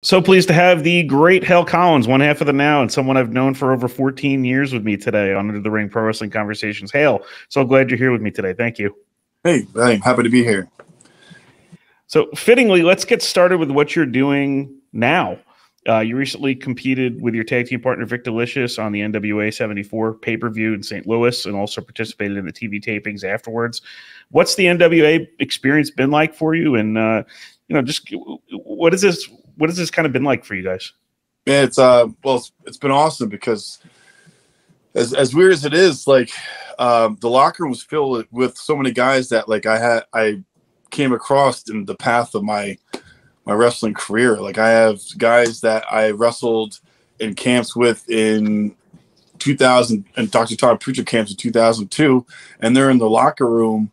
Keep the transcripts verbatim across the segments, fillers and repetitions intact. So pleased to have the great Hale Collins, one half of the Now, and someone I've known for over fourteen years with me today on Under the Ring Pro Wrestling Conversations. Hale, so glad you're here with me today. Thank you. Hey, I'm happy to be here. So fittingly, let's get started with what you're doing now. Uh, you recently competed with your tag team partner, Vik Dalishus, on the N W A seventy-four pay-per-view in Saint Louis and also participated in the T V tapings afterwards. What's the N W A experience been like for you? And, uh, you know, just what is this? What has this kind of been like for you guys? Yeah, it's, uh, well, it's, it's been awesome because as, as weird as it is, like, um, the locker room was filled with so many guys that, like, I had, I came across in the path of my, my wrestling career. Like, I have guys that I wrestled in camps with in two thousand and Doctor Tom Prichard camps in two thousand two, and they're in the locker room,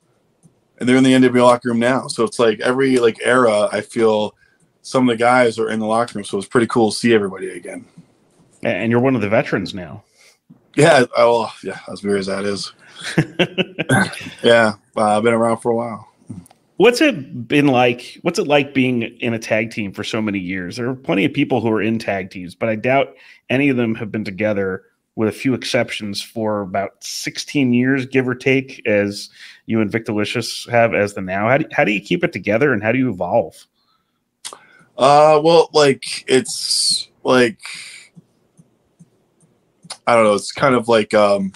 and they're in the N W A locker room now. So it's like every like era, I feel some of the guys are in the locker room. So it's pretty cool to see everybody again. And you're one of the veterans now. Yeah. Oh, yeah. As weird as that is. Yeah. Uh, I've been around for a while. What's it been like? What's it like being in a tag team for so many years? There are plenty of people who are in tag teams, but I doubt any of them have been together, with a few exceptions, for about sixteen years, give or take, as you and Vik Dalishus have as the Now. How do, how do you keep it together, and how do you evolve? Uh, well, like, it's like, I don't know. It's kind of like, um,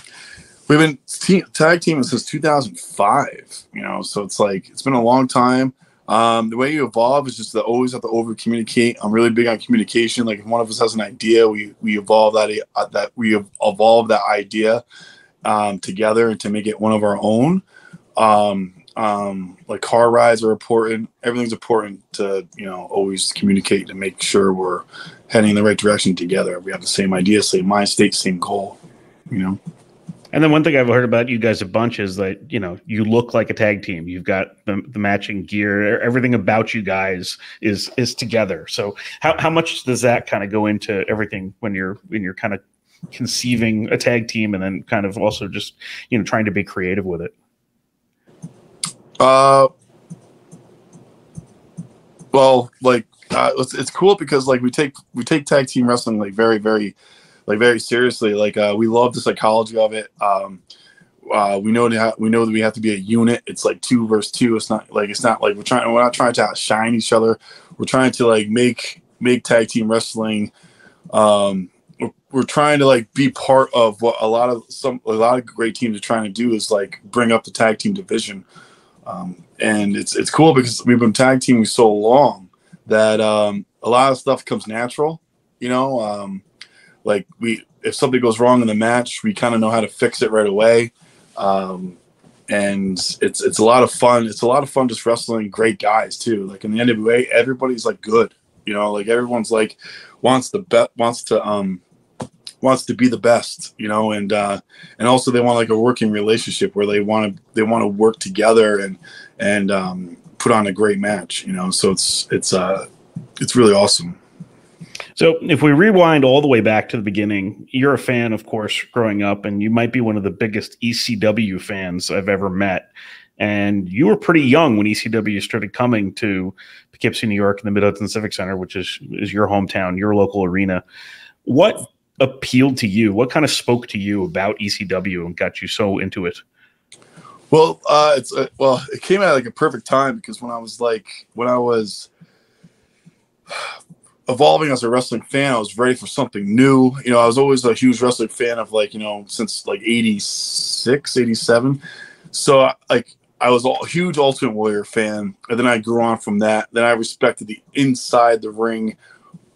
we've been te tag teaming since two thousand five, you know, so it's like, it's been a long time. Um, the way you evolve is just to always have to over communicate. I'm really big on communication. Like, if one of us has an idea, we, we evolve that, uh, that we evolve that idea, um, together and to make it one of our own. Um, um, like, car rides are important. Everything's important to, you know, always communicate and make sure we're heading in the right direction together. We have the same idea, same mind state, same goal, you know? And then one thing I've heard about you guys a bunch is that, you know, you look like a tag team. You've got the, the matching gear. Everything about you guys is is together. So how, how much does that kind of go into everything when you're when you're kind of conceiving a tag team and then kind of also just, you know, trying to be creative with it? Uh, well, like, uh, it's, it's cool because, like, we take we take tag team wrestling like very, very Like very seriously, like uh, we love the psychology of it. Um, uh, we know that we know that we have to be a unit. It's like two versus two. It's not like it's not like we're trying. We're not trying to outshine each other. We're trying to like make make tag team wrestling. Um, we're, we're trying to like be part of what a lot of some a lot of great teams are trying to do is like bring up the tag team division. Um, and it's it's cool because we've been tag teaming so long that um, a lot of stuff comes natural. You know. Um, Like we, if something goes wrong in the match, we kind of know how to fix it right away, um, and it's it's a lot of fun. It's a lot of fun just wrestling great guys too. Like in the N W A, everybody's like good, you know. Like everyone's like wants the be wants to um wants to be the best, you know, and uh, and also they want like a working relationship where they want to they want to work together and and um, put on a great match, you know. So it's it's uh it's really awesome. So if we rewind all the way back to the beginning, you're a fan, of course, growing up, and you might be one of the biggest E C W fans I've ever met. And you were pretty young when E C W started coming to Poughkeepsie, New York, in the Mid Hudson Civic Center, which is, is your hometown, your local arena. What appealed to you? What kind of spoke to you about E C W and got you so into it? Well, uh, it's uh, well, it came out like a perfect time because when I was like, when I was... evolving as a wrestling fan, I was ready for something new. You know, I was always a huge wrestling fan of like, you know, since like eighty-six, eighty-seven. So like I was a huge Ultimate Warrior fan. And then I grew on from that. Then I respected the inside the ring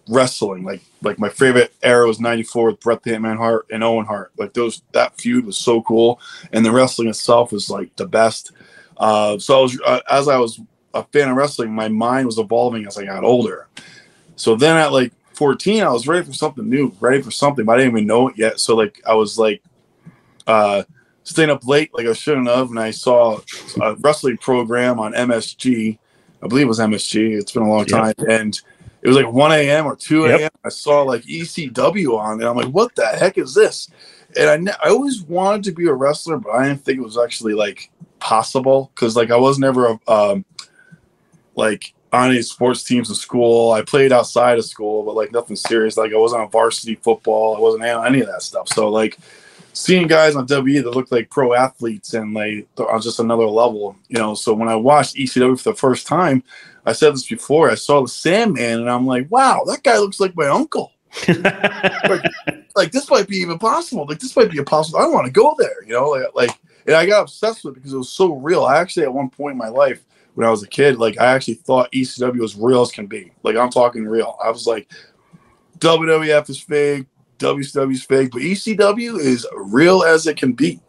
wrestling. Like, like my favorite era was ninety-four with Bret the Hitman Hart and Owen Hart. Like those, that feud was so cool. And the wrestling itself was like the best. Uh, so I was, uh, as I was a fan of wrestling, my mind was evolving as I got older. So then at like fourteen, I was ready for something new, ready for something, but I didn't even know it yet. So like I was like uh, staying up late like I shouldn't have, and I saw a wrestling program on M S G. I believe it was M S G. It's been a long time. Yep. And it was like one A M or two A M Yep. I saw like E C W on, and I'm like, what the heck is this? And I, I always wanted to be a wrestler, but I didn't think it was actually like possible because like I was never a, um, like – on any sports teams in school. I played outside of school, but like nothing serious. Like I wasn't on varsity football. I wasn't on any of that stuff. So like seeing guys on W W E that looked like pro athletes and like on just another level, you know. So when I watched E C W for the first time, I said this before, I saw the Sandman and I'm like, wow, that guy looks like my uncle. like, like this might be even possible. Like this might be impossible. I don't want to go there, you know. Like, like, and I got obsessed with it because it was so real. I actually at one point in my life, when I was a kid, like I actually thought E C W was real as can be. Like I'm talking real. I was like, W W F is fake, W C W is fake, but E C W is real as it can be.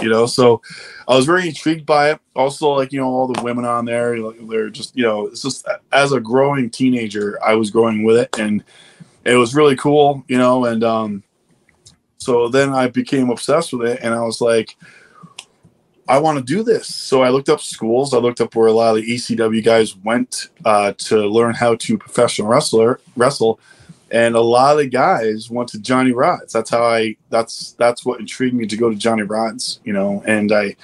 You know, so I was very intrigued by it. Also, like, you know, all the women on there, they're just, you know, it's just as a growing teenager, I was growing with it, and it was really cool, you know. And um, so then I became obsessed with it, and I was like, I want to do this. So I looked up schools. I looked up where a lot of the E C W guys went uh, to learn how to professional wrestler wrestle, and a lot of the guys went to Johnny Rodz. That's how I. That's that's what intrigued me to go to Johnny Rodz. You know, and I,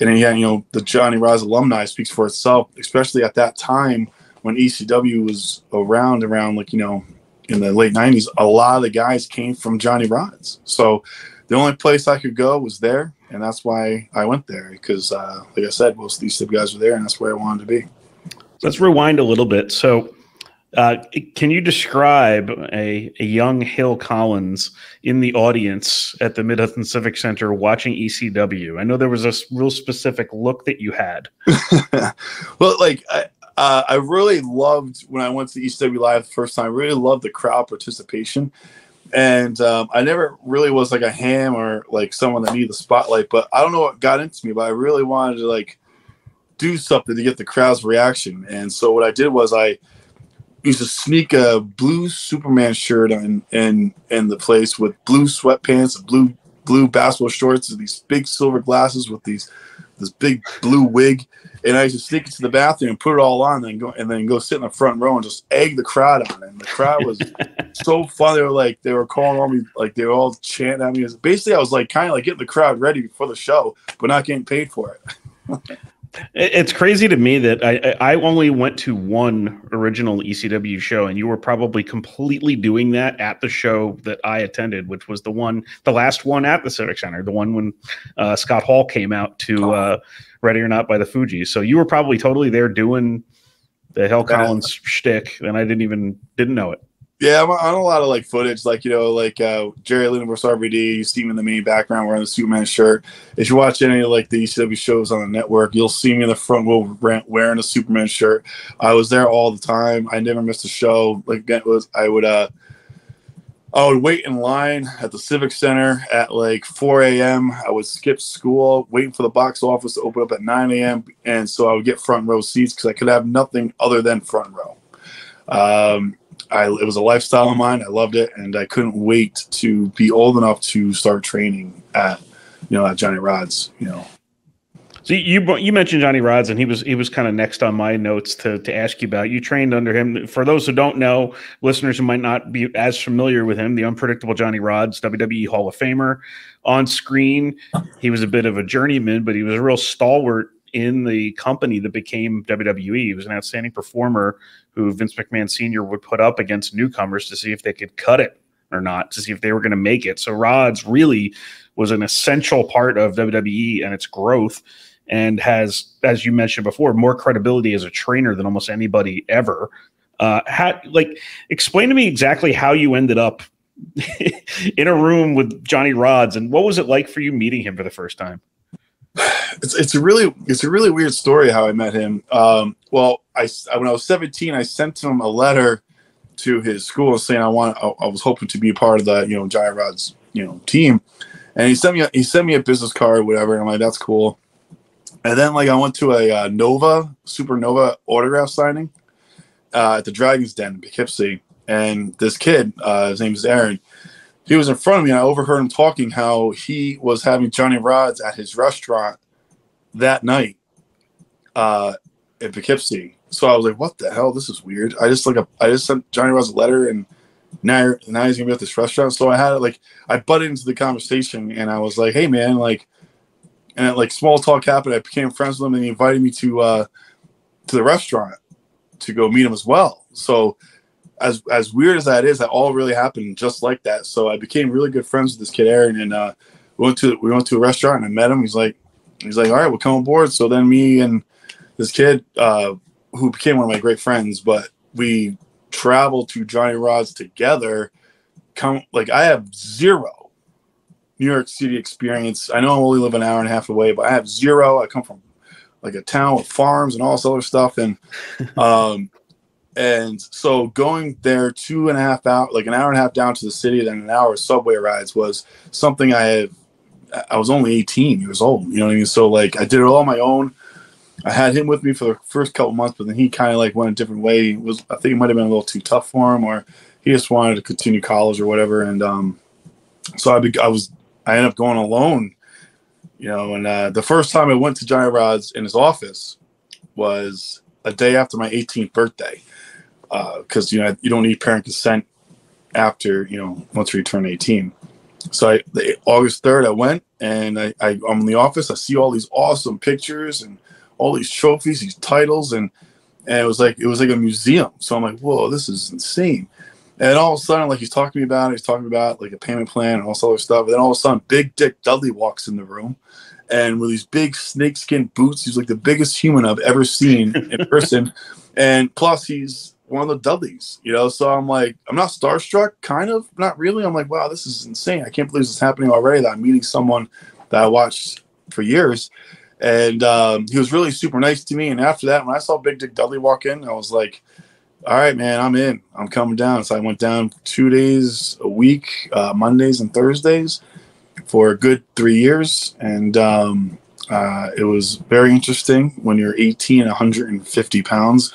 and again, you know, the Johnny Rodz alumni speaks for itself, especially at that time when E C W was around, around like you know, in the late nineties. A lot of the guys came from Johnny Rodz. So the only place I could go was there. And that's why I went there, because, uh, like I said, most of these guys were there, and that's where I wanted to be. Let's rewind a little bit. So uh, can you describe a, a young Hale Collins in the audience at the Mid Hudson Civic Center watching E C W? I know there was a real specific look that you had. Well, like I, uh, I really loved when I went to E C W Live the first time. I really loved the crowd participation. And um, I never really was like a ham or like someone that needed the spotlight, but I don't know what got into me, but I really wanted to like do something to get the crowd's reaction. And so what I did was I used to sneak a blue Superman shirt in, in, in the place with blue sweatpants and blue, blue basketball shorts and these big silver glasses with these, this big blue wig. And I used to sneak into the bathroom and put it all on and go and then go sit in the front row and just egg the crowd on. And the crowd was so fun. They were like, they were calling on me, like they were all chanting at me. Basically, I was like kind of like getting the crowd ready for the show, but not getting paid for it. It's crazy to me that I, I only went to one original E C W show, and you were probably completely doing that at the show that I attended, which was the one, the last one at the Civic Center, the one when uh, Scott Hall came out to oh. uh, Ready or Not by the Fugees. So you were probably totally there doing the Hale Collins shtick, and I didn't even didn't know it. Yeah, I'm on a lot of like footage, like you know, like uh, Jerry Lynn versus R V D. You see me in the main background wearing the Superman shirt. If you watch any of like the E C W shows on the network, you'll see me in the front row wearing a Superman shirt. I was there all the time. I never missed a show. Like it was, I would, uh, I would wait in line at the Civic Center at like four A M I would skip school, waiting for the box office to open up at nine A M and so I would get front row seats because I could have nothing other than front row. Um, I, it was a lifestyle of mine. I loved it, and I couldn't wait to be old enough to start training at, you know, at Johnny Rodz. You know, so you you mentioned Johnny Rodz, and he was he was kind of next on my notes to to ask you about. You trained under him. For those who don't know, listeners who might not be as familiar with him, the unpredictable Johnny Rodz, W W E Hall of Famer, on screen. He was a bit of a journeyman, but he was a real stalwart in the company that became W W E. He was an outstanding performer who Vince McMahon Senior would put up against newcomers to see if they could cut it or not, to see if they were going to make it. So Rodz really was an essential part of W W E and its growth, and has, as you mentioned before, more credibility as a trainer than almost anybody ever. Uh, how, like, explain to me exactly how you ended up in a room with Johnny Rodz, and what was it like for you meeting him for the first time? It's it's a really it's a really weird story how I met him. Um, well, I when I was seventeen, I sent him a letter to his school saying I want I, I was hoping to be a part of the you know Johnny Rodz you know team, and he sent me a, he sent me a business card or whatever, and I'm like, that's cool. And then like I went to a uh, Nova Supernova autograph signing uh, at the Dragon's Den in Poughkeepsie, and this kid uh, his name is Aaron. He was in front of me, and I overheard him talking how he was having Johnny Rodz at his restaurant that night uh, in Poughkeepsie. So I was like, what the hell? This is weird. I just like a, I just sent Johnny Rodz a letter, and now, now he's going to be at this restaurant. So I had it like – I butted into the conversation, and I was like, hey, man, like – and it, like small talk happened. I became friends with him, and he invited me to uh, to the restaurant. to go meet him as well. So as as weird as that is, that all really happened just like that. So I became really good friends with this kid Aaron, and uh, we went to we went to a restaurant and I met him. He's like he's like, all right, we'll come on board. So then me and this kid uh, who became one of my great friends, but we traveled to Johnny Rodz together. Come like I have zero New York City experience. I know I only live an hour and a half away, but I have zero. I come from like a town with farms and all this other stuff, and um, and so going there two and a half out, like an hour and a half down to the city, then an hour subway rides was something I had. I was only eighteen years old, you know what I mean? So like I did it all on my own. I had him with me for the first couple months, but then he kind of like went a different way. It was I think it might have been a little too tough for him, or he just wanted to continue college or whatever. And um, so I, be, I was I ended up going alone, you know. And uh, the first time I went to Johnny Rodz in his office was a day after my eighteenth birthday, because uh, you know you don't need parent consent after you know once you turn eighteen. So I, the, August third, I went and I, I I'm in the office. I see all these awesome pictures and all these trophies, these titles, and and it was like it was like a museum. So I'm like, whoa, this is insane. And all of a sudden, like he's talking to me about it, he's talking about like a payment plan and all this other stuff. And then all of a sudden, Big Dick Dudley walks in the room, and with these big snakeskin boots, he's like the biggest human I've ever seen in person. And plus, he's one of the Dudleys, you know. So I'm like, I'm not starstruck, kind of, not really. I'm like, wow, this is insane. I can't believe this is happening already. That I'm meeting someone that I watched for years. And um, he was really super nice to me. And after that, when I saw Big Dick Dudley walk in, I was like, all right, man, I'm in. I'm coming down. So I went down two days a week, uh, Mondays and Thursdays, for a good three years. And um, uh, it was very interesting when you're eighteen and one hundred fifty pounds,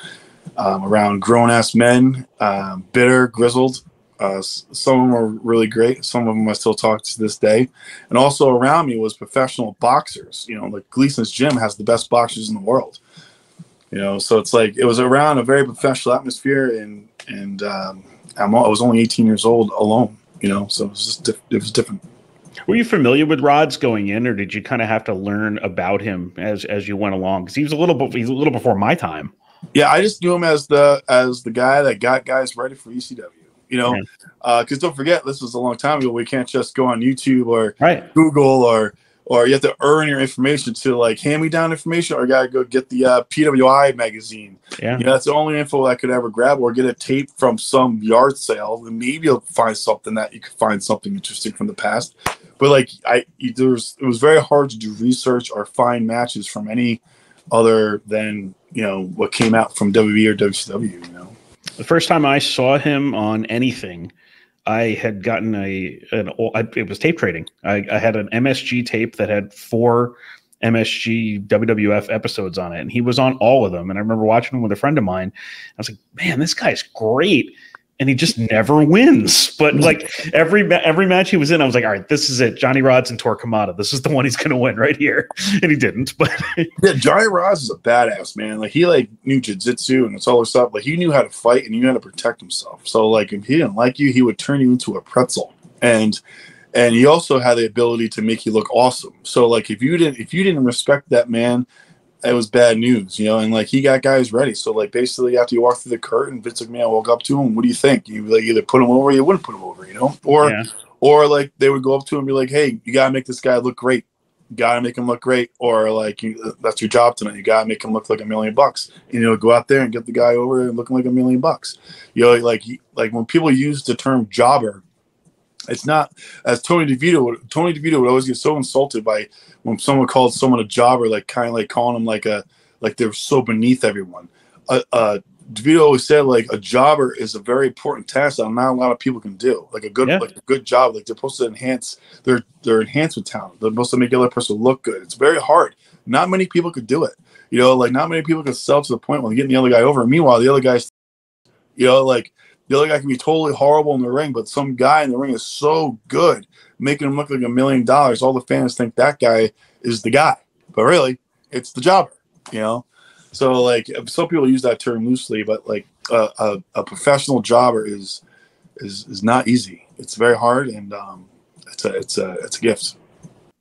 um, around grown-ass men, uh, bitter, grizzled. Uh, some of them were really great. Some of them I still talk to this day. And also around me was professional boxers. You know, like Gleason's Gym has the best boxers in the world. You know, so it's like it was around a very professional atmosphere, and and um, I'm all, I was only eighteen years old alone. You know, so it was just diff it was different. Were you familiar with Rodz going in, or did you kind of have to learn about him as as you went along? Because he was a little he's a little before my time. Yeah, I just knew him as the as the guy that got guys ready for E C W. You know, because okay. uh, don't forget, this was a long time ago. We can't just go on YouTube or right. Google, or or you have to earn your information to like hand me down information, or I gotta go get the uh, P W I magazine. Yeah, you know, that's the only info I could ever grab, or get a tape from some yard sale, and maybe you'll find something that you could find something interesting from the past. But like I, there was, it was very hard to do research or find matches from any other than you know what came out from W W E or W C W. You know. The first time I saw him on anything, I had gotten a an it was tape trading. I, I had an M S G tape that had four M S G W W F episodes on it, and he was on all of them. And I remember watching him with a friend of mine. I was like, "Man, this guy's great," and he just never wins. But like every every match he was in, I was like, "All right, this is it. Johnny Rodz and Tor Kamada. This is the one he's going to win right here." And he didn't. But yeah, Johnny Rodz is a badass, man. Like he like knew jiu-jitsu and all this stuff. Like he knew how to fight and he knew how to protect himself. So like if he didn't like you, he would turn you into a pretzel. And and he also had the ability to make you look awesome. So like if you didn't if you didn't respect that man, it was bad news, you know, and like he got guys ready. So like basically after you walk through the curtain, Vince McMahon woke up to him. What do you think? You like either put him over, or you wouldn't put him over, you know, or yeah. or like they would go up to him and be like, "Hey, you gotta make this guy look great. You gotta make him look great," or like you, that's your job tonight. You gotta make him look like a million bucks. You know, go out there and get the guy over and looking like a million bucks. You know, like like when people use the term jobber, it's not as Tony DeVito. Tony DeVito would always get so insulted by when someone called someone a jobber, like kind of like calling them like a like they're so beneath everyone. Uh, uh, DeVito always said like a jobber is a very important task that not a lot of people can do. Like a good yeah. like a good job, like they're supposed to enhance their their enhancement talent. They're supposed to make the other person look good. It's very hard. Not many people could do it. You know, like not many people could sell to the point when they're getting the other guy over. And meanwhile, the other guy's, you know, like. The other guy can be totally horrible in the ring, but some guy in the ring is so good, making him look like a million dollars. All the fans think that guy is the guy, but really, it's the jobber, you know? So, like, some people use that term loosely, but, like, uh, a, a professional jobber is is is not easy. It's very hard, and um, it's, a, it's, a, it's a gift.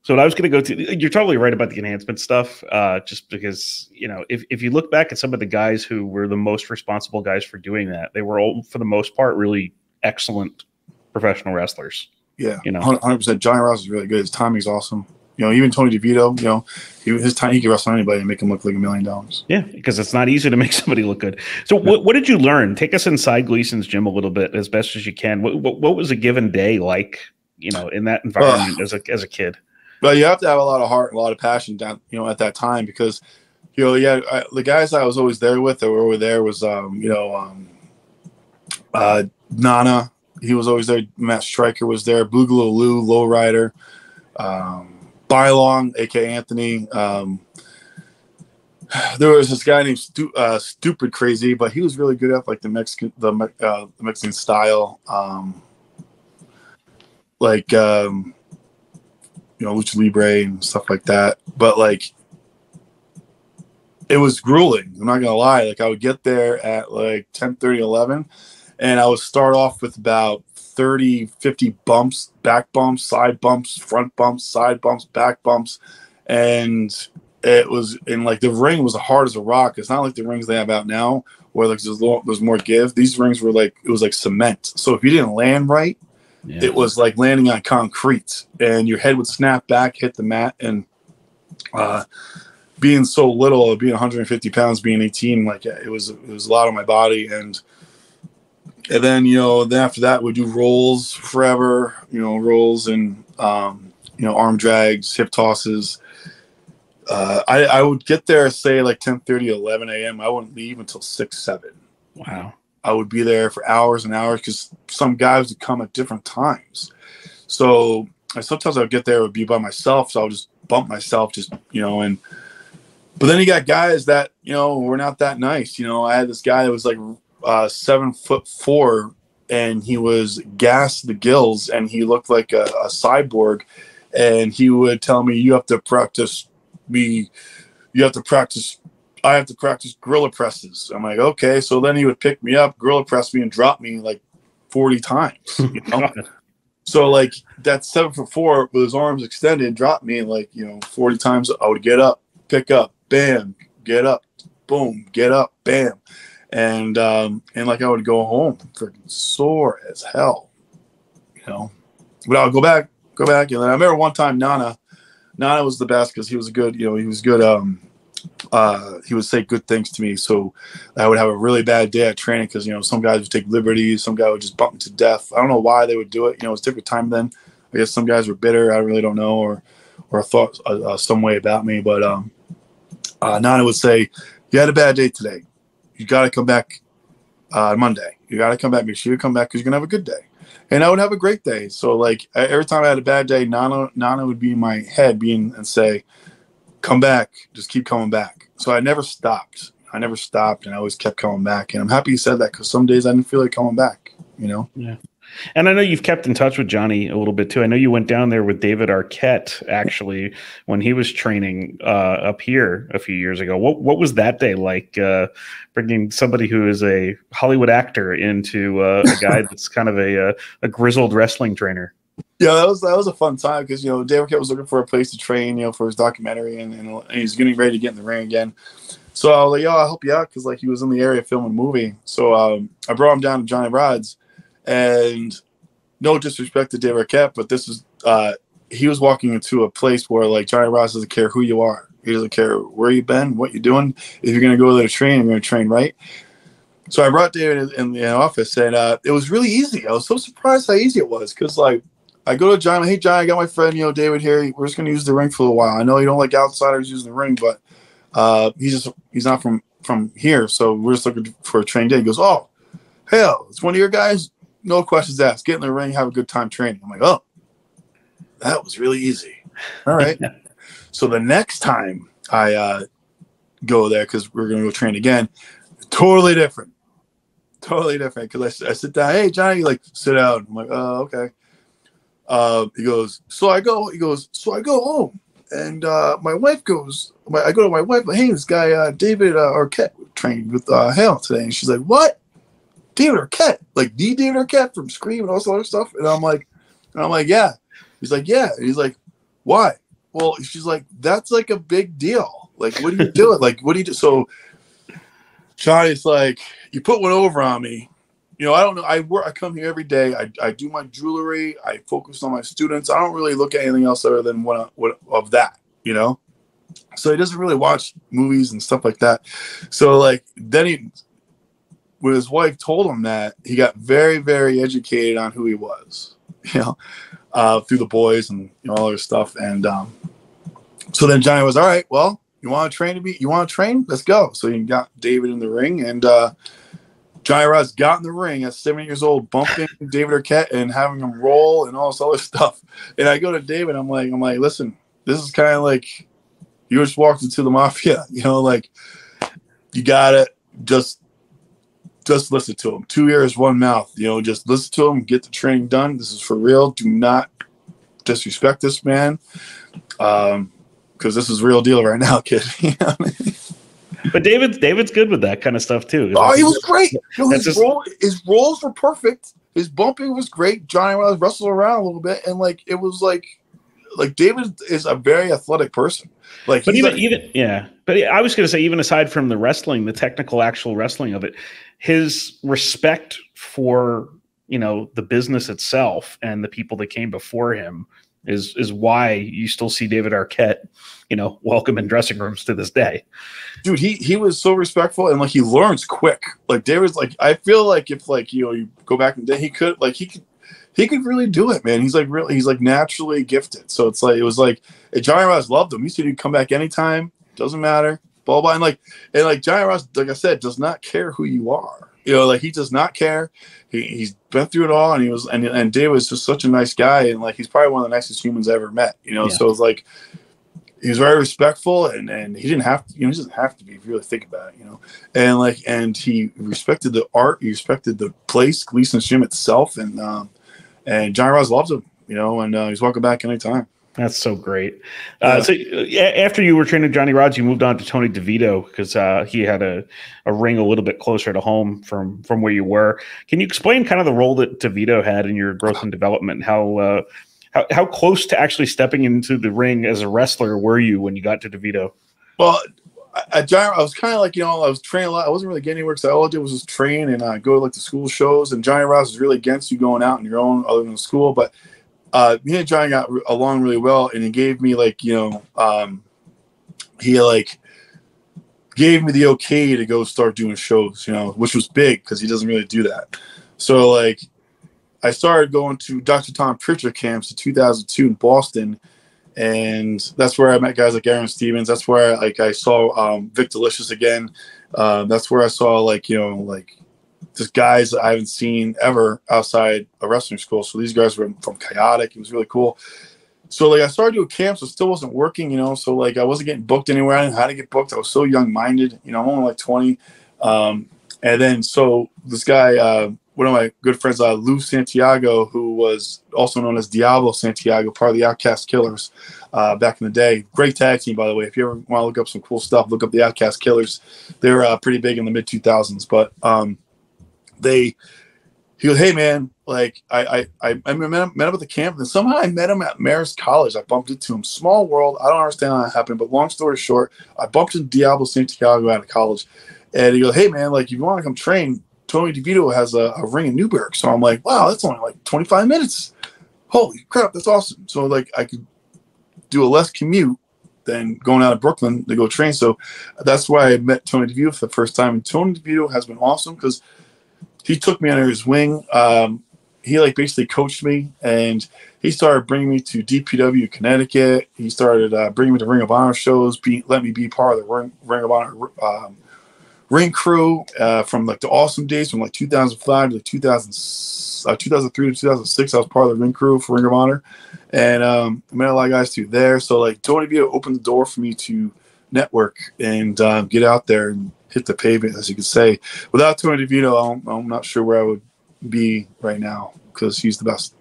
So what I was going to go to, you're totally right about the enhancement stuff, uh, just because, you know, if, if you look back at some of the guys who were the most responsible guys for doing that, they were all, for the most part, really excellent professional wrestlers. Yeah, you know, one hundred percent. Johnny Rodz is really good. His timing's awesome. You know, even Tony DeVito, you know, he, his time, he could wrestle anybody and make him look like a million dollars. Yeah, because it's not easy to make somebody look good. So yeah. what, what did you learn? Take us inside Gleason's gym a little bit as best as you can. What, what, what was a given day like, you know, in that environment uh, as, a, as a kid? But you have to have a lot of heart and a lot of passion down, you know, at that time, because, you know, yeah, I, the guys I was always there with that were over there was, um, you know, um, uh, Nana, he was always there. Matt Stryker was there. Boogaloo Lou, Lowrider, um, Bylong, A K A Anthony. Um, there was this guy named Stu, uh, Stupid Crazy, but he was really good at like the Mexican, the, uh, the Mexican style, um, like. Um, You know, Lucha Libre and stuff like that. But like, it was grueling. I'm not gonna lie. Like, I would get there at like ten thirty, eleven, and I would start off with about thirty, fifty bumps, back bumps, side bumps, front bumps, side bumps, back bumps, and it was and like the ring was hard as a rock. It's not like the rings they have out now, where like there's, there's more give. These rings were like it was like cement. So if you didn't land right. Yeah. It was like landing on concrete, and your head would snap back, hit the mat, and uh, being so little, being one hundred fifty pounds, being eighteen, like it was, it was a lot on my body, and and then you know, then after that, we do rolls forever, you know, rolls and um, you know, arm drags, hip tosses. Uh, I I would get there, say like ten thirty, eleven a m I wouldn't leave until six, seven. Wow. I would be there for hours and hours because some guys would come at different times. So I, sometimes I would get there, it would be by myself. So I would just bump myself, just, you know, and, but then you got guys that, you know, were not that nice. You know, I had this guy that was like uh, seven foot four and he was gassed the gills and he looked like a, a cyborg. And he would tell me, you have to practice me. You have to practice I have to practice gorilla presses. I'm like, okay. So then he would pick me up, gorilla press me, and drop me like forty times. You know? So like that seven for four with his arms extended, dropped me like, you know, forty times. I would get up, pick up, bam, get up, boom, get up, bam, and um, and like I would go home freaking sore as hell, you know. But I would go back, go back, and then I remember one time Nana, Nana was the best because he was a good, you know, he was good. Um, Uh, he would say good things to me, so I would have a really bad day at training because, you know, some guys would take liberties, some guy would just bump me to death. I don't know why they would do it. You know, it was a different time then. I guess some guys were bitter. I really don't know, or or thought uh, some way about me. But um, uh, Nana would say, "You had a bad day today. You got to come back uh, Monday. You got to come back. Make sure you come back because you're gonna have a good day." And I would have a great day. So like every time I had a bad day, Nana Nana would be in my head, being and say. Come back, just keep coming back. So I never stopped. I never stopped, and I always kept coming back. And I'm happy you said that because some days I didn't feel like coming back, you know? Yeah. And I know you've kept in touch with Johnny a little bit, too. I know you went down there with David Arquette, actually, when he was training uh, up here a few years ago. What what was that day like, uh, bringing somebody who is a Hollywood actor into uh, a guy that's kind of a, a, a grizzled wrestling trainer? Yeah, that was that was a fun time because, you know, David Arquette was looking for a place to train, you know, for his documentary, and, and, and he's getting ready to get in the ring again. So I was like, yo, I'll help you out because, like, he was in the area filming a movie. So um, I brought him down to Johnny Rodz, and no disrespect to David Arquette, but this is uh, he was walking into a place where, like, Johnny Rodz doesn't care who you are. He doesn't care where you've been, what you're doing. If you're going to go there to train, you're going to train right. So I brought David in the office, and uh, it was really easy. I was so surprised how easy it was because, like, I go to John. Hey, John, I got my friend, you know, David here. We're just going to use the ring for a while. I know you don't like outsiders using the ring, but uh, he's just he's not from, from here, so we're just looking for a train day. He goes, oh, hell, it's one of your guys. No questions asked. Get in the ring, have a good time training. I'm like, oh, that was really easy. All right. So the next time I uh, go there, because we're going to go train again, totally different. Totally different. Because I, I sit down. Hey, Johnny, like, sit down. I'm like, oh, okay. Uh, he goes, so I go, he goes, so I go home and, uh, my wife goes, my, I go to my wife, hey, this guy, uh, David uh, Arquette trained with, uh, Hale today. And she's like, what? David Arquette, like the David Arquette from Scream and all this other stuff. And I'm like, and I'm like, yeah. He's like, yeah. And he's like, why? well, she's like, that's like a big deal. Like, what are you doing? Like, what do you do? So Johnny's like, you put one over on me. You know, I don't know. I work. I come here every day. I, I do my jewelry. I focus on my students. I don't really look at anything else other than what, what of that, you know? So he doesn't really watch movies and stuff like that. So, like, then he, when his wife told him that, he got very, very educated on who he was, you know, uh, through the boys and you know, all their stuff. And um, so then Johnny was, all right, well, you want to train to be, you want to train? Let's go. So he got David in the ring, and uh, Johnny Rodz got in the ring at seven years old, bumping David Arquette and having him roll and all this other stuff. And I go to David, I'm like, I'm like, listen, this is kind of like, you just walked into the mafia, you know, like, you got to just, just listen to him. Two ears, one mouth, you know, just listen to him, get the training done. This is for real. Do not disrespect this man. Um, because this is real deal right now, kid. You know what I mean? But David, David's good with that kind of stuff, too. Oh, he was great. You know, his, just... role, his roles were perfect. His bumping was great. Johnny Rodz wrestled around a little bit, and, like, it was like, like David is a very athletic person. Like, but even, like, even, yeah. But I was going to say, even aside from the wrestling, the technical, actual wrestling of it, his respect for, you know, the business itself and the people that came before him is, is why you still see David Arquette, you know, welcome in dressing rooms to this day. Dude, he, he was so respectful, and like, he learns quick. Like, David's like, I feel like if like, you know, you go back in the day, he could like, he could, He could really do it, man. He's like really, he's like naturally gifted. So it's like, it was like, Johnny Rodz loved him. He said he'd come back anytime, doesn't matter, blah blah. And like, and like Johnny Rodz, like I said, does not care who you are. You know, like, he does not care. He he's been through it all, and he was, and and Dave was just such a nice guy, and like, he's probably one of the nicest humans I ever met. You know, yeah. So it's like, he was very respectful, and and he didn't have to, you know, he doesn't have to be if you really think about it, you know. And like, and he respected the art, he respected the place, Gleason's gym itself, and um. And Johnny Rodz loves him, you know, and uh, he's welcome back anytime. That's so great. Uh, yeah. So after you were training Johnny Rodz, you moved on to Tony DeVito because uh, he had a, a ring a little bit closer to home from, from where you were. Can you explain kind of the role that DeVito had in your growth and development? And how, uh, how, how close to actually stepping into the ring as a wrestler were you when you got to DeVito? Well, I, Johnny, I was kind of like, you know, I was training a lot. I wasn't really getting anywhere because all I did was just train and uh, go to like the school shows. And Johnny Rodz was really against you going out on your own other than school. But uh, me and Johnny got re- along really well, and he gave me like, you know, um, he like gave me the okay to go start doing shows, you know, which was big because he doesn't really do that. So like, I started going to Doctor Tom Prichard camps in two thousand two in Boston. And that's where I met guys like Aaron Stevens. That's where I, like I saw um, Vik Dalishus again. Uh, that's where I saw like, you know, like just guys that I haven't seen ever outside a wrestling school. So these guys were from Chaotic. It was really cool. So like, I started doing camps, so it still wasn't working, you know. So like, I wasn't getting booked anywhere. I didn't know how to get booked. I was so young-minded, you know. I'm only like twenty. Um, and then so this guy, uh, one of my good friends, uh, Lou Santiago, who was also known as Diablo Santiago, part of the Outcast Killers uh, back in the day. Great tag team, by the way. If you ever want to look up some cool stuff, look up the Outcast Killers. They're uh, pretty big in the mid two thousands. But um, they, he goes, hey, man, like I I, I met, him, met him at the camp. And somehow I met him at Marist College. I bumped into him. Small world. I don't understand how that happened. But long story short, I bumped into Diablo Santiago out of college. And he goes, hey, man, like if you want to come train, Tony DeVito has a, a ring in Newburgh. So I'm like, wow, that's only like twenty-five minutes. Holy crap, that's awesome. So like, I could do a less commute than going out of Brooklyn to go train. So that's why I met Tony DeVito for the first time. And Tony DeVito has been awesome because he took me under his wing. Um, he like basically coached me, and he started bringing me to D P W Connecticut. He started uh, bringing me to Ring of Honor shows, be, let me be part of the Ring, Ring of Honor um, ring crew uh, from like the awesome days from like two thousand five to like two thousand, uh, two thousand three to two thousand six. I was part of the ring crew for Ring of Honor, and um, I met a lot of guys too there. So like Tony DeVito opened the door for me to network and um, get out there and hit the pavement, as you could say. Without Tony DeVito, I'm, I'm not sure where I would be right now because he's the best.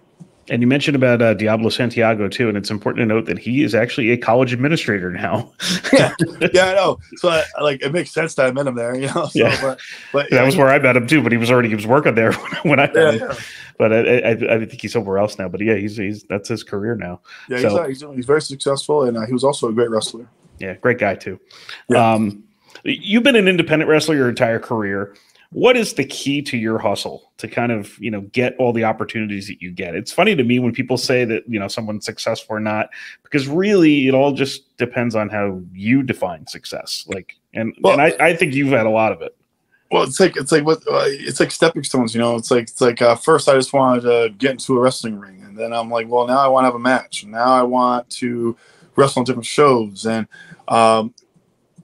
And you mentioned about uh, Diablo Santiago, too, and it's important to note that he is actually a college administrator now. yeah. yeah, I know. So, I, like, it makes sense that I met him there, you know? So, yeah. But, but, yeah. That was where I met him, too, but he was already, he was working there when I met yeah, him. Yeah. But I, I, I think he's somewhere else now. But, yeah, he's, he's that's his career now. Yeah, so, he's, not, he's, he's very successful, and uh, he was also a great wrestler. Yeah, great guy, too. Yeah. Um, you've been an independent wrestler your entire career. What is the key to your hustle to kind of, you know, get all the opportunities that you get? It's funny to me when people say that, you know, someone's successful or not, because really it all just depends on how you define success. Like, and, well, and I, I think you've had a lot of it. Well, it's like, it's like, what, uh, it's like stepping stones, you know, it's like, it's like, uh, first I just wanted to get into a wrestling ring. And then I'm like, well, now I want to have a match. And now I want to wrestle on different shows. And, um,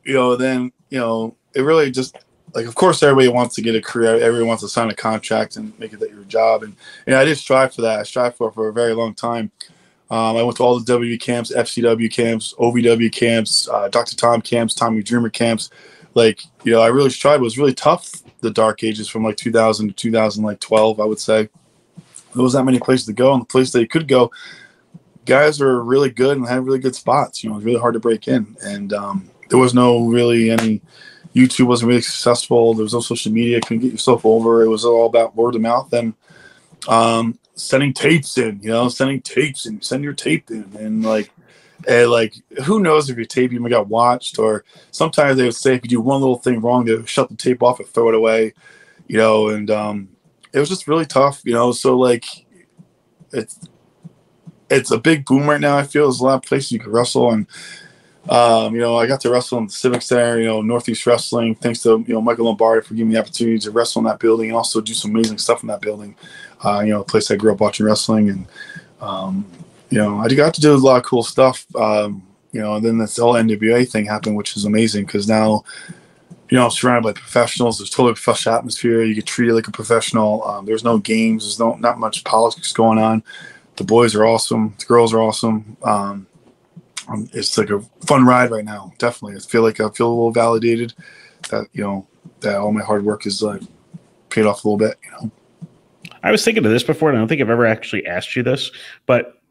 you know, then, you know, it really just, like, of course, everybody wants to get a career. Everyone wants to sign a contract and make it that your job. And, and I did strive for that. I strived for it for a very long time. Um, I went to all the W camps, F C W camps, O V W camps, uh, Doctor Tom camps, Tommy Dreamer camps. Like, you know, I really strived. It was really tough, the dark ages from, like, two thousand to two thousand twelve, I would say. There wasn't that many places to go. And the place that you could go, guys were really good and had really good spots. You know, it was really hard to break in. And um, there was no really any – YouTube wasn't really successful. There was no social media. Couldn't get yourself over. It was all about word of mouth and um, sending tapes in. You know, sending tapes in. Send your tape in, and like, and like, who knows if your tape even got watched? Or sometimes they would say if you do one little thing wrong, they would shut the tape off and throw it away. You know, and um, it was just really tough. You know, so like, it's it's a big boom right now. I feel there's a lot of places you can wrestle and. Um, you know, I got to wrestle in the Civic Center, you know, Northeast Wrestling, thanks to, you know, Michael Lombardi for giving me the opportunity to wrestle in that building and also do some amazing stuff in that building. Uh, you know, a place I grew up watching wrestling. And, um, you know, I got to do a lot of cool stuff, um, you know, and then this whole N W A thing happened, which is amazing because now, you know, I'm surrounded by professionals. There's totally a professional atmosphere. You get treated like a professional. Um, there's no games. There's no not much politics going on. The boys are awesome. The girls are awesome. Um Um, it's like a fun ride right now. Definitely, I feel like I feel a little validated that you know that all my hard work is like paid off a little bit. You know, I was thinking of this before, and I don't think I've ever actually asked you this, but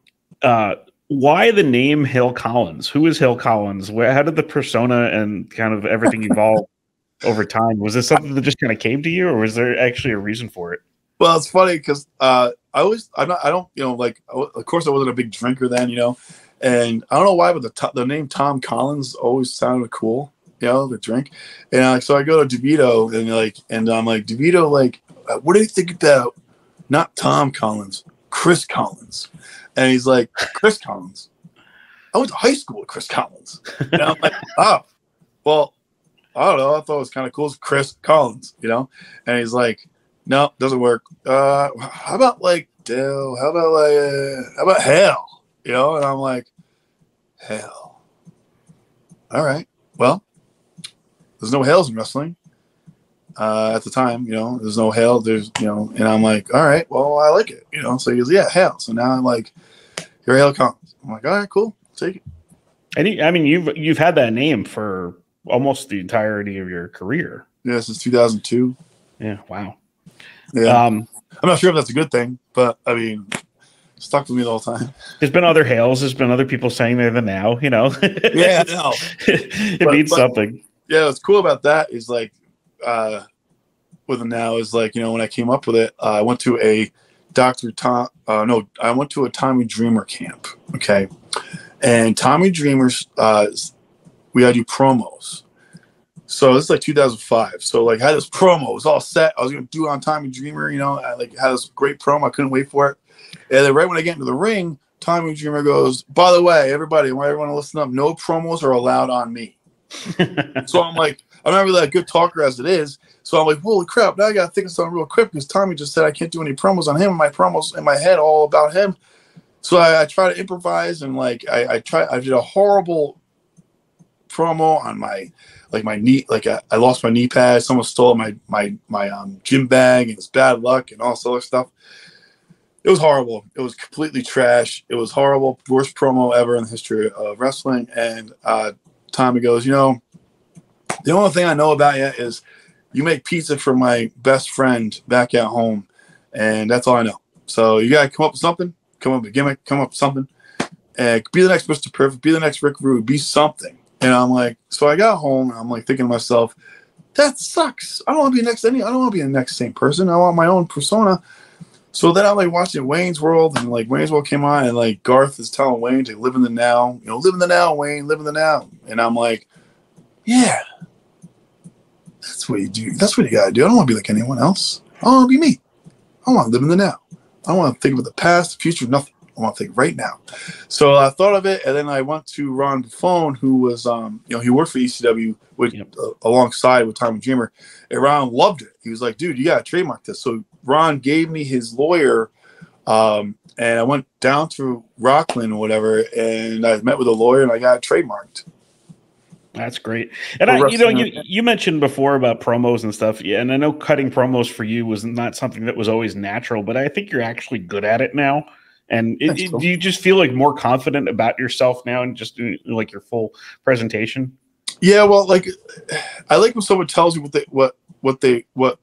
uh, why the name Hale Collins? Who is Hale Collins? Where? How did the persona and kind of everything evolve over time? Was this something that just kind of came to you, or was there actually a reason for it? Well, it's funny because uh, I always I'm not I don't you know like of course I wasn't a big drinker then, you know. And I don't know why, but the to the name Tom Collins always sounded cool, you know, the drink. And I, so I go to DeVito and like, and I'm like, DeVito, like, what do you think about not Tom Collins, Chris Collins? And he's like, Chris Collins. I went to high school with Chris Collins. And I'm like, oh, well, I don't know. I thought it was kind of cool. It's Chris Collins, you know? And he's like, no, doesn't work. Uh, how about like, Dale? How about like, uh, how about Hale? You know, and I'm like, hell. All right. Well, there's no Hales in wrestling uh, at the time. You know, there's no Hale. There's, you know, and I'm like, all right, well, I like it. You know, so he goes, yeah, Hale. So now I'm like, you're Hale Collins. I'm like, all right, cool. Take it. And I mean, you've, you've had that name for almost the entirety of your career. Yeah, since two thousand two. Yeah. Wow. Yeah. Um, I'm not sure if that's a good thing, but I mean, stuck with me the whole time. There's been other Hales. There's been other people saying they're the now, you know. Yeah, I know. It but, means but, something. Yeah, what's cool about that is like uh, with the now is like, you know, when I came up with it, uh, I went to a Doctor Tom. Uh, no, I went to a Tommy Dreamer camp. Okay. And Tommy Dreamer's, uh, we had to do promos. So this is like two thousand five. So like I had this promo. It was all set. I was going to do it on Tommy Dreamer, you know. I like had this great promo. I couldn't wait for it. And then right when I get into the ring, Tommy Dreamer goes, by the way, everybody, I want to listen up. No promos are allowed on me. So I'm like, I'm not really a good talker as it is. So I'm like, holy crap, now I got to think of something real quick because Tommy just said I can't do any promos on him. My promos in my head all about him. So I, I try to improvise and like I, I try. I did a horrible promo on my like my knee. Like I, I lost my knee pad. Someone stole my my my um, gym bag and it's bad luck and all this other stuff. It was horrible. It was completely trash. It was horrible. Worst promo ever in the history of wrestling. And uh, Tommy goes, you know, the only thing I know about you is you make pizza for my best friend back at home. And that's all I know. So you got to come up with something. come up with a gimmick, come up with something. Uh, be the next Mister Perfect, be the next Rick Rude, be something. And I'm like, so I got home and I'm like thinking to myself, that sucks. I don't want to be next any. I don't want to be the next same person. I want my own persona. So then I'm like watching Wayne's World, and like Wayne's World came on, and like Garth is telling Wayne to live in the now. You know, live in the now, Wayne, live in the now. And I'm like, yeah, that's what you do. That's what you gotta do. I don't want to be like anyone else. I want to be me. I want to live in the now. I don't want to think about the past, the future, nothing. I want to think right now. So I thought of it, and then I went to Ron Buffone, who was, um, you know, he worked for E C W with, yep. uh, alongside with Tommy Dreamer. And Ron loved it. He was like, dude, you got to trademark this. So Ron gave me his lawyer, um, and I went down to Rockland or whatever, and I met with a lawyer, and I got it trademarked. That's great. And I, you know, you, you mentioned before about promos and stuff. Yeah, and I know cutting promos for you was not something that was always natural, but I think you're actually good at it now. And it, it, cool. Do you just feel like more confident about yourself now and just in, like your full presentation? Yeah, well, like I like when someone tells me what they what what they what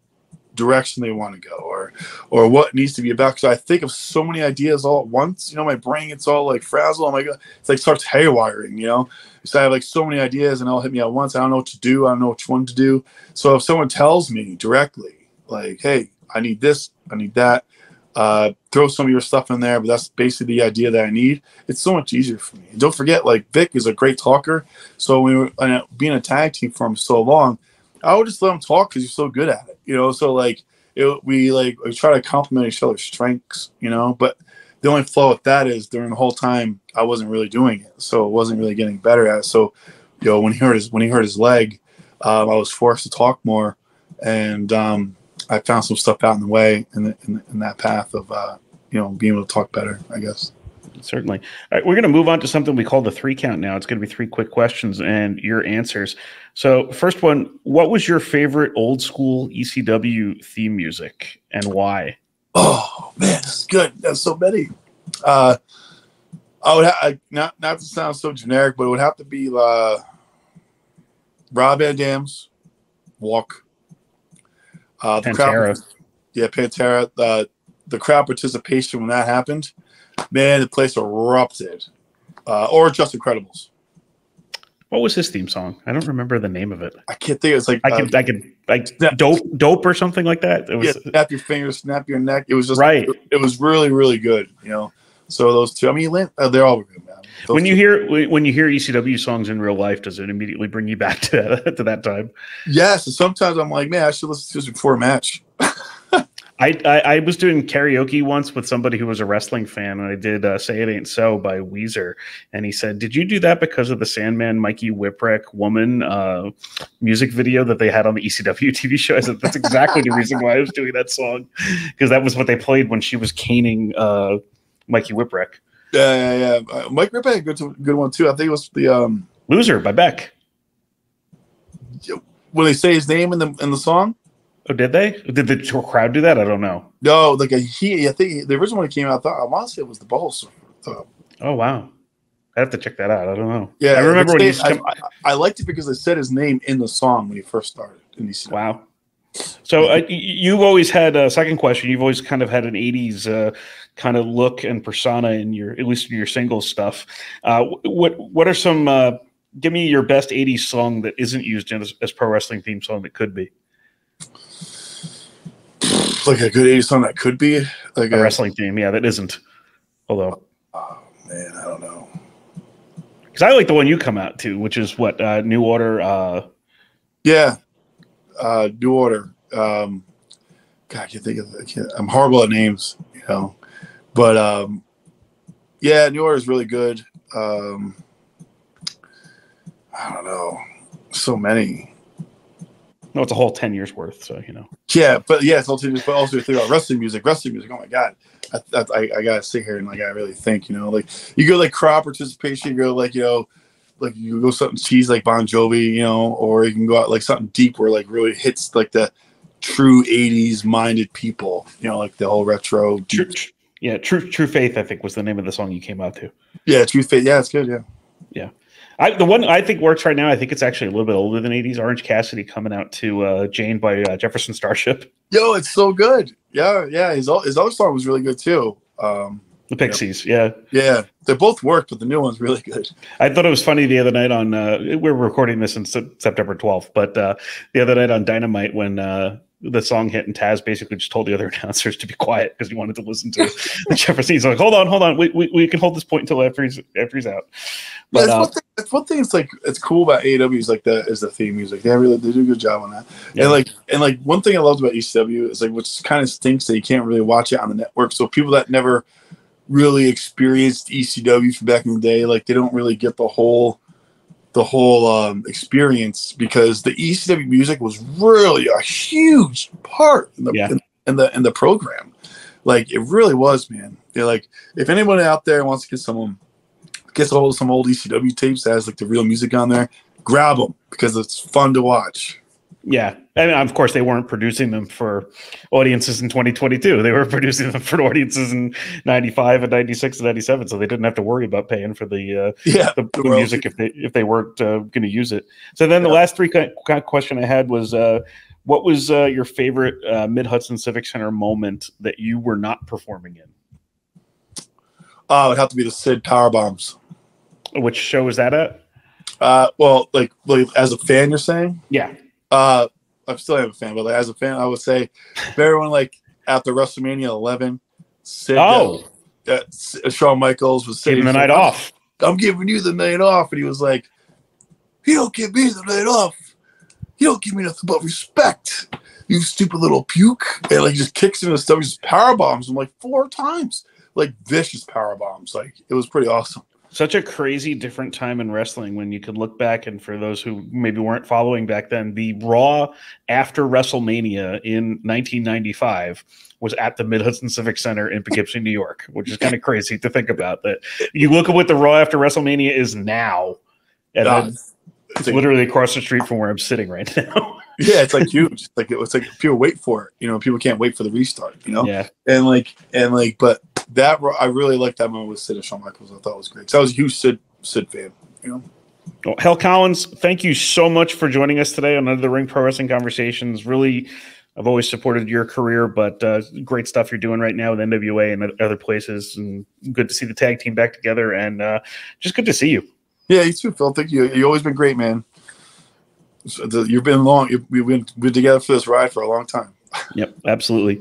direction they want to go, or or what needs to be about. Because I think of so many ideas all at once. You know, my brain it's all like frazzled. I'm like, it's like starts haywiring. You know, so I have like so many ideas and all hit me at once. I don't know what to do. I don't know which one to do. So if someone tells me directly, like, hey, I need this, I need that. Uh, throw some of your stuff in there, but that's basically the idea that I need. It's so much easier for me. And don't forget, like, Vik is a great talker. So we were uh, being a tag team for him so long, I would just let him talk because he's so good at it, you know. So like, it, we like we try to complement each other's strengths, you know. But the only flaw with that is during the whole time I wasn't really doing it, so I wasn't really getting better at it. So, you know, when he hurt his when he hurt his leg, um, I was forced to talk more, and um, I found some stuff out in the way in, the, in, in that path of, uh, you know, being able to talk better, I guess. Certainly. All right, we're going to move on to something we call the three count now. It's going to be three quick questions and your answers. So first one, what was your favorite old school E C W theme music and why? Oh, man, this is good. That's so many. Uh, I would ha I, not, not to sound so generic, but it would have to be uh, Rob Van Dam's Walk. Uh, the Pantera. Crowd, yeah, Pantera. Uh, the crowd participation when that happened, man, the place erupted. Uh, or just Incredibles. What was his theme song? I don't remember the name of it. I can't think. It was like I can, uh, I can, like dope, dope, or something like that. It was, yeah, snap your fingers, snap your neck. It was just right. It, it was really, really good. You know. So those two. I mean, they're all good, man. Those when you two. hear when you hear E C W songs in real life, does it immediately bring you back to that, to that time? Yes. And sometimes I'm like, man, I should listen to this before a match. I, I I was doing karaoke once with somebody who was a wrestling fan, and I did uh, "Say It Ain't So" by Weezer, and he said, "Did you do that because of the Sandman, Mikey Whipwreck woman uh, music video that they had on the E C W T V show?" I said, "That's exactly the reason why I was doing that song, because that was what they played when she was caning." Uh, Mikey Whipwreck. Yeah, yeah, yeah. Uh, Mike Whipwreck, a good, good one, too. I think it was the... Um, Loser by Beck. Will they say his name in the in the song? Oh, did they? Did the crowd do that? I don't know. No, like a, he, I think the original one that came out, I thought, I want to say it was the Balls. So. Oh, wow. I have to check that out. I don't know. Yeah, I remember when he... I, I, I liked it because they said his name in the song when he first started. In the wow. So uh, you've always had a uh, second question. You've always kind of had an eighties uh, kind of look and persona in your, at least in your single stuff. Uh, what, what are some, uh, give me your best eighties song that isn't used in as, as pro wrestling theme song that could be. Like a good eighties song that could be like a, a wrestling theme. Yeah, that isn't. Although, oh man, I don't know. Cause I like the one you come out to, which is what, uh, New Order. Uh, yeah. Uh, New Order. Um, God, I can't think of. I can't, I'm horrible at names, you know. But um, yeah, New Order is really good. Um, I don't know, so many. No, it's a whole ten years worth, so you know. Yeah, but yeah, it's all ten years. But also, think about wrestling music. Wrestling music. Oh my God, I, I, I gotta sit here and like I really think, you know, like you go like crowd participation. You go like you know. Like you go something cheesy like Bon Jovi, you know, or you can go out like something deep where like really hits like the true eighties minded people, you know, like the whole retro. True, yeah, true, true faith. I think was the name of the song you came out to. Yeah, true faith. Yeah, it's good. Yeah, yeah. I, the one I think works right now. I think it's actually a little bit older than eighties. Orange Cassidy coming out to uh, Jane by uh, Jefferson Starship. Yo, it's so good. Yeah, yeah. His his other song was really good too. Um, The Pixies, yep. yeah. Yeah, they both work, but the new one's really good. I thought it was funny the other night on, uh, we we're recording this on se September twelfth, but uh, the other night on Dynamite when uh, the song hit and Taz basically just told the other announcers to be quiet because he wanted to listen to the Jeffersons. He's like, hold on, hold on, we, we, we can hold this point until after he's, after he's out. But, yeah, that's one thing that's like, it's cool about A E W is like the, is the theme music. They really, they do a good job on that. Yeah. And like, and like one thing I loved about E C W is like, which kind of stinks that you can't really watch it on the network. So people that never really experienced E C W from back in the day, like they don't really get the whole the whole um experience, because the E C W music was really a huge part in the yeah. in, in the in the program. Like it really was, man. They're like, if anyone out there wants to get someone gets a hold of some old E C W tapes that has like the real music on there, grab them, because it's fun to watch. Yeah. And of course, they weren't producing them for audiences in twenty twenty-two. They were producing them for audiences in ninety-five and ninety-six and ninety-seven. So they didn't have to worry about paying for the uh, yeah, the, the music if they if they weren't uh, going to use it. So then yeah. the last three kind of question I had was, uh, what was uh, your favorite uh, Mid Hudson Civic Center moment that you were not performing in? Oh, it would have to be the Sid power bombs. Which show is that at? Uh, well, like, like as a fan, you're saying? Yeah. Uh, I still am a fan, but like, as a fan, I would say, everyone like after WrestleMania eleven, Sid, oh, uh, uh, Shawn Michaels was giving the night him, off. I'm giving you the night off, and he was like, "You don't give me the night off. You don't give me nothing but respect. You stupid little puke!" And like, he just kicks him in the stomach, just power bombs him like four times, like vicious power bombs. Like it was pretty awesome. Such a crazy different time in wrestling when you could look back, and for those who maybe weren't following back then, the RAW after WrestleMania in nineteen ninety-five was at the Mid Hudson Civic Center in Poughkeepsie, New York, which is kind of crazy to think about. That you look at what the RAW after WrestleMania is now, and uh, it's, it's like, literally across the street from where I'm sitting right now. Yeah, it's like huge. It's like it's like people wait for it. You know, people can't wait for the restart. You know, yeah, and like and like, but. That I really liked that moment with Sid and Shawn Michaels. I thought it was great. So I was a huge Sid Sid fan, you know. Well, Hale Collins, thank you so much for joining us today on Under the Ring Pro Wrestling Conversations. Really, I've always supported your career, but uh, great stuff you're doing right now with N W A and other places. And good to see the tag team back together, and uh, just good to see you. Yeah, you too, Phil. Thank you. You've always been great, man. You've been long. We've been together for this ride for a long time. Yep, absolutely.